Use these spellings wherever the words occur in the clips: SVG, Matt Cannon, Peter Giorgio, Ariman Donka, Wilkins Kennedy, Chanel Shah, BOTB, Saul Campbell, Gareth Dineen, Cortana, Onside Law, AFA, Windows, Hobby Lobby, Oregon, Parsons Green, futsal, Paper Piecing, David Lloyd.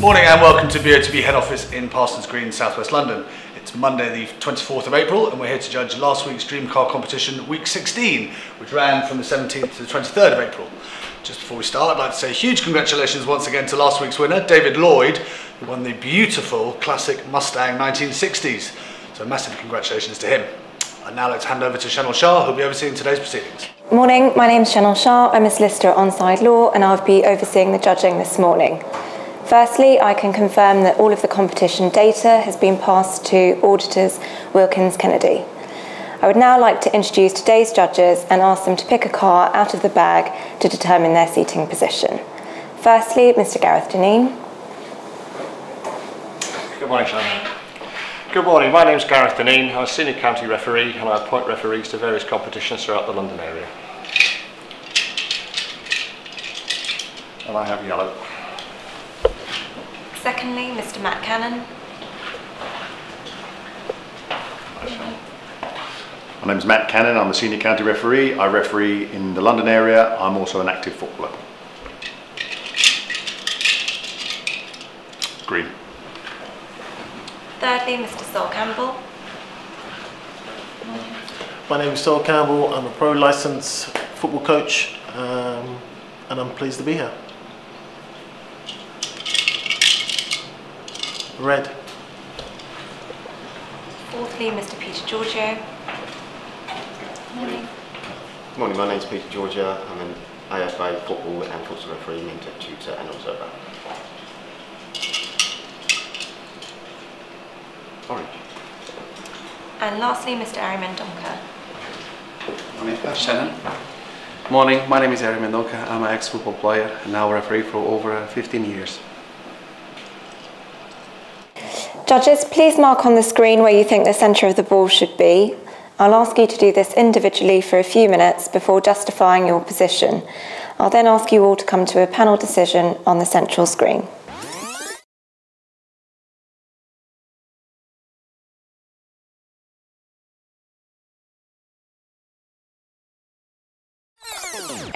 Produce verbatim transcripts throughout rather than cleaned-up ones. Morning and welcome to B O T B head office in Parsons Green, South West London. It's Monday the twenty-fourth of April and we're here to judge last week's Dream Car competition week sixteen, which ran from the seventeenth to the twenty-third of April. Just before we start, I'd like to say huge congratulations once again to last week's winner, David Lloyd, who won the beautiful classic Mustang nineteen sixties. So massive congratulations to him. And now let's hand over to Chanel Shah, who'll be overseeing today's proceedings. Morning, my name's Chanel Shah. I'm a solicitor at Onside Law and I'll be overseeing the judging this morning. Firstly, I can confirm that all of the competition data has been passed to auditors Wilkins Kennedy. I would now like to introduce today's judges and ask them to pick a car out of the bag to determine their seating position. Firstly, Mister Gareth Dineen. Good morning, Shannon. Good morning, my name's Gareth Dineen. I'm a senior county referee and I appoint referees to various competitions throughout the London area. And I have yellow. Secondly, Mister Matt Cannon. My name is Matt Cannon, I'm a senior county referee. I referee in the London area. I'm also an active footballer. Green. Thirdly, Mister Saul Campbell. My name is Saul Campbell. I'm a pro licensed football coach um, and I'm pleased to be here. Red. Fourthly, Mister Peter Giorgio. Morning. Morning, my name's Peter Giorgio. I'm an A F A football and futsal referee, mentor, tutor and observer. Orange. And lastly, Mister Ariman Donka. Morning, Shannon. Morning, my name is Ariman Donka. I'm an ex-football player and now a referee for over fifteen years. Judges, please mark on the screen where you think the centre of the ball should be. I'll ask you to do this individually for a few minutes before justifying your position. I'll then ask you all to come to a panel decision on the central screen.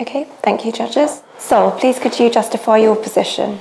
Okay, thank you, judges. Sol, please could you justify your position?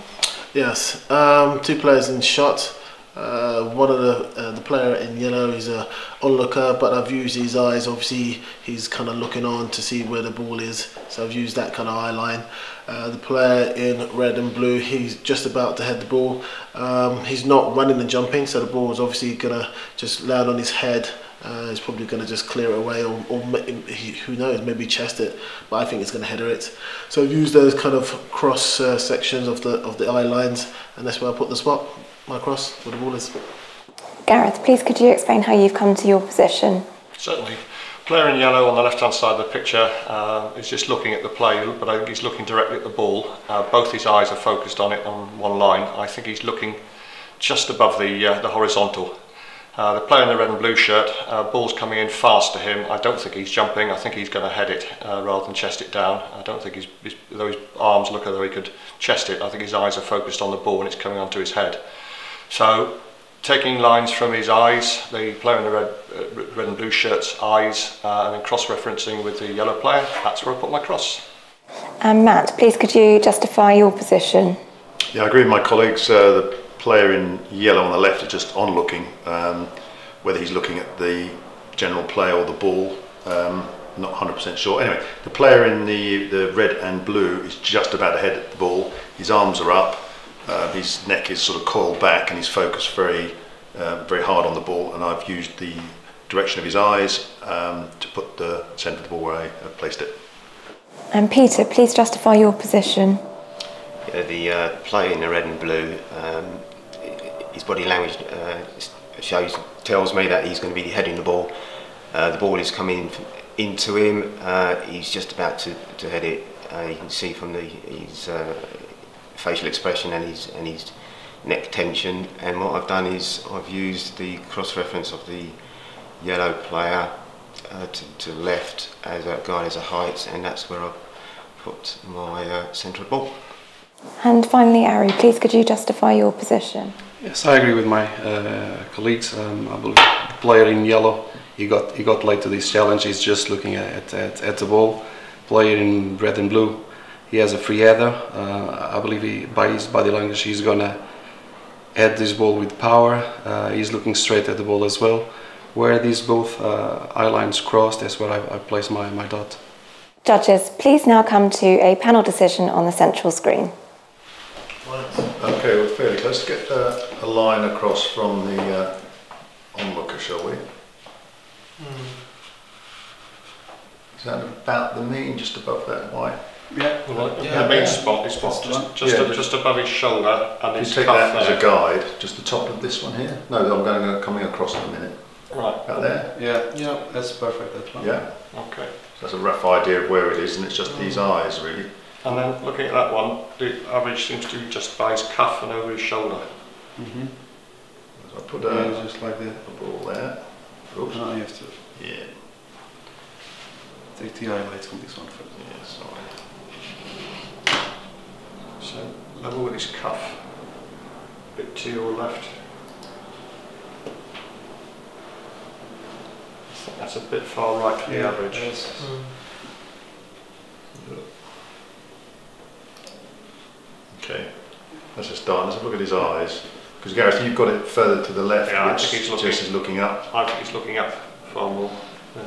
Yes, um, two players in shot. Uh, one of the uh, the player in yellow is a onlooker, but I've used his eyes. Obviously, he's kind of looking on to see where the ball is, so I've used that kind of eye line. Uh, the player in red and blue, he's just about to head the ball. Um, he's not running and jumping, so the ball is obviously gonna just land on his head. Uh, he's probably going to just clear it away, or, or he, who knows, maybe chest it. But I think it's going to header it. So I've used those kind of cross uh, sections of the of the eye lines, and that's where I put the spot. My cross, where the ball is. Gareth, please could you explain how you've come to your position? Certainly. Player in yellow on the left-hand side of the picture uh, is just looking at the play, but he's looking directly at the ball. Uh, both his eyes are focused on it on one line. I think he's looking just above the uh, the horizontal. Uh, the player in the red and blue shirt, uh, ball's coming in fast to him. I don't think he's jumping. I think he's going to head it uh, rather than chest it down. I don't think he's, he's, though his arms look as though he could chest it. I think his eyes are focused on the ball and it's coming onto his head. So, taking lines from his eyes, the player in the red, uh, red and blue shirt's eyes, uh, and then cross-referencing with the yellow player, that's where I put my cross. And Matt, please could you justify your position? Yeah, I agree with my colleagues. Uh, the player in yellow on the left is just on-looking, um, whether he's looking at the general play or the ball, um, not one hundred percent sure. Anyway, the player in the, the red and blue is just about to head at the ball, his arms are up. Uh, his neck is sort of coiled back and he's focused very uh, very hard on the ball, and I've used the direction of his eyes um, to put the centre of the ball where I uh, placed it. And Peter, please justify your position. Yeah, the uh, player in the red and blue, um, his body language uh, shows, tells me that he's going to be heading the ball. Uh, the ball is coming into him, uh, he's just about to, to head it. Uh, you can see from the his, uh, facial expression and his, and his neck tension, and what I've done is I've used the cross-reference of the yellow player uh, to, to the left as a guide as a height, and that's where I've put my uh, central ball. And finally, Ari, please could you justify your position? Yes, I agree with my uh, colleagues. Um, I believe the player in yellow, he got, he got late to this challenge, he's just looking at, at, at the ball. Player in red and blue, he has a free header. Uh, I believe he, by his body language, he's gonna at this ball with power. Uh, he's looking straight at the ball as well. Where these both uh, eye lines cross, that's where I, I place my, my dot. Judges, please now come to a panel decision on the central screen. Right. Okay, well, fairly. Let's get uh, a line across from the uh, onlooker, shall we? Mm. Is that about the mean, just above that white? Yeah, well, like, yeah, the mean yeah. spot is just, just, just, yeah, a, just above his shoulder and his cuff. You take that there as a guide, just the top of this one here? No, I'm going to, coming across in a minute. Right. About there? Yeah, yeah, that's perfect, that one. Yeah. Okay. So that's a rough idea of where it is, and it's just mm. these eyes, really. And then looking at that one, the average seems to be just by his cuff and over his shoulder. Mm-hmm. So I put a, yeah, just like that. A ball there. Oops. No, you have to. Yeah. Take the eyelids on this one first. Yeah, sorry. So level with his cuff, a bit to your left. That's a bit far right for the yeah, average. Yes. Mm. Okay, that's just done. Let's have a look at his eyes. Because Gareth, you've got it further to the left, yeah, which I think he's looking, just is looking up. I think he's looking up far more. Yeah.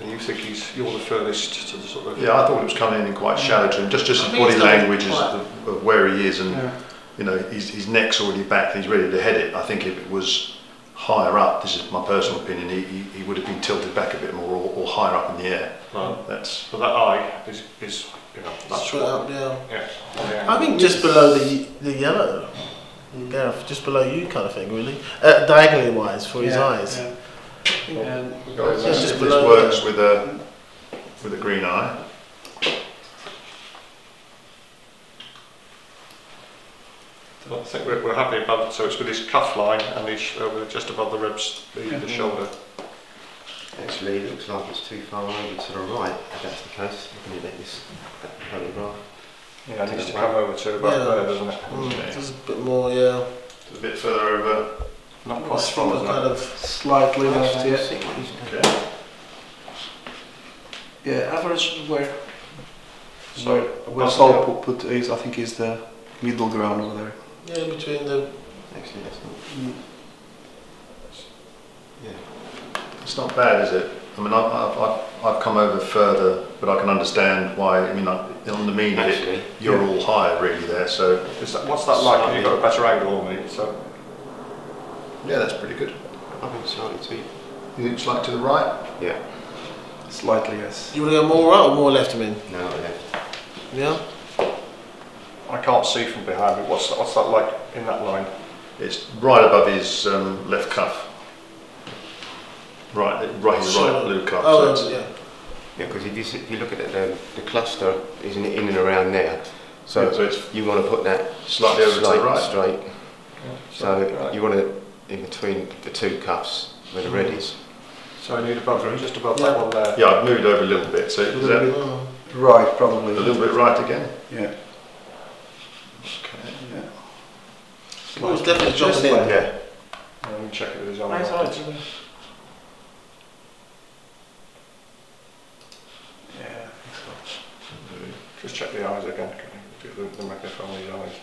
And you think he's, you're the furthest to the sort of... Yeah, I thought it was coming in quite shallow to him. Just, just his body language is of, of where he is, and yeah. you know, his, his neck's already back and he's ready to head it. I think if it was higher up, this is my personal opinion, he, he, he would have been tilted back a bit more, or, or higher up in the air. Right. That's but that eye is, is you know, that's straight up, yeah. Yeah. yeah. I think just below the the yellow, Gareth, just below you kind of thing, really, uh, diagonally wise for yeah, his eyes. Yeah. Well, yeah. Guys, yeah, just if this works with a with a green eye. I think we're, we're happy above, so it's with his cuff line and his, uh, just above the ribs, the, yeah. the shoulder. Actually, it looks like it's too far over to the right, if that's the case, looking at this photograph. Yeah, it needs to come over to about yeah, there, doesn't it? Mm, okay. Just a bit more, yeah. Just a bit further over. Not quite strong, isn't it? Kind of slightly left, yeah. Okay. Yeah, average where... So, where Saul put is, I think, is the middle ground over there. Yeah, between the... Actually, that's not... Mm. Yeah. It's not bad, is it? I mean, I've, I've, I've come over further, but I can understand why. I mean, I, on the mean, actually, it, you're yeah. all higher, really, there, so... That, what's that like? You've got a better angle on me, so... Yeah, that's pretty good. I think slightly to... You think slightly to the right? Yeah. Slightly, yes. You want to go more right or more left, I mean? No, left. Yeah? I can't see from behind me. What's that, what's that like in that line? It's right above his um, left cuff. Right, right, his right blue cuff. Oh, so yeah. Yeah, because if, if you look at it, the, the cluster is in, in and around there. So, yeah, so it's you want to put that slightly over straight, to the right. Straight. Okay, so right. you want to in between the two cuffs where the red is. So I need above mm-hmm. just above yeah. that one there. Yeah, I've moved over a little bit. So a little bit oh. right, probably. A little bit right again. Yeah. Okay. Yeah. Well, it was definitely just in. Way. Yeah. Let me check it with his own. Nice eyes. Yeah. Just check the eyes again. The, the microphone with his eyes.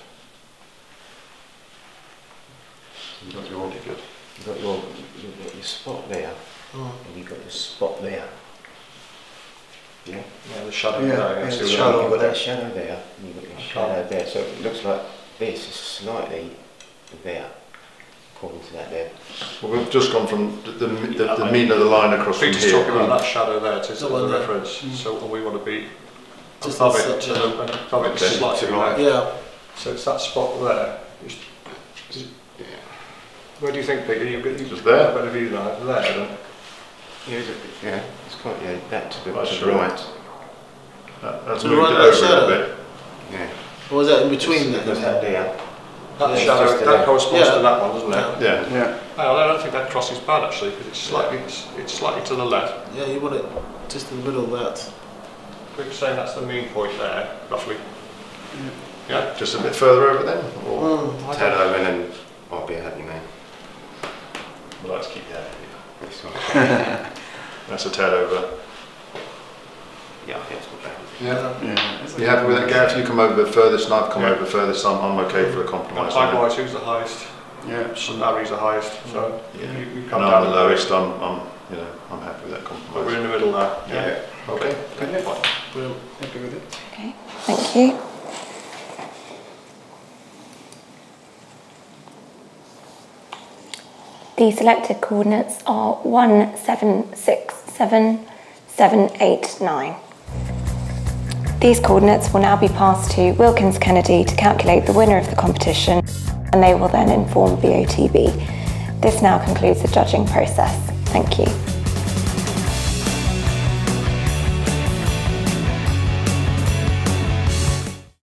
You got your, good. You got your, you got your spot there, oh. and you got your spot there. Yeah, yeah, the shadow yeah, there. Yeah, the the shadow you've got that shadow there, and you've got your shadow there, so it looks like this is slightly there, according to that there. Well, we've just gone from the, the, the, yeah, the mean of the line across from here. Peter's talking about that shadow there, it's the one reference, mm. so we want to be just above it, to the, above it slightly right. Yeah. So it's that spot there. It's, it's, yeah. Where do you think, Peter? You've got just there. A better view than that, there, don't you? Yeah, yeah, it's quite, yeah, that to the right. To the right. That, that's moved right over shadow. A little bit. Yeah. What was that in between then? That, that, yeah. that, shadow, that there. corresponds yeah. to that one, doesn't it? Yeah. yeah. yeah. Well, I don't think that cross is bad actually, because it's slightly, it's, it's slightly to the left. Yeah, you want it just in the middle of that. We're saying that's the mean point there, roughly. Yeah. yeah. Just a bit further over then? Or mm, ten over and then I'll be a happy man. Well, let's keep that. That's a tad over. Yeah, I think it's not bad. Yeah. Yeah. You happy with that, Gareth? You come over a bit further, Snipe come yeah. over further, so I'm, I'm okay for a compromise. And likewise, who's the highest? Yeah. So Barry's the highest, so yeah. you, you come and down. I'm the lowest, I'm, I'm, you know, I'm happy with that compromise. But we're in the middle now. Yeah. yeah. yeah. Okay. Okay. okay. Fine. We're happy with it. Okay. Thank you. The selected coordinates are one, seven, six, seven, seven, eight, nine. These coordinates will now be passed to Wilkins Kennedy to calculate the winner of the competition, and they will then inform B O T B. This now concludes the judging process. Thank you.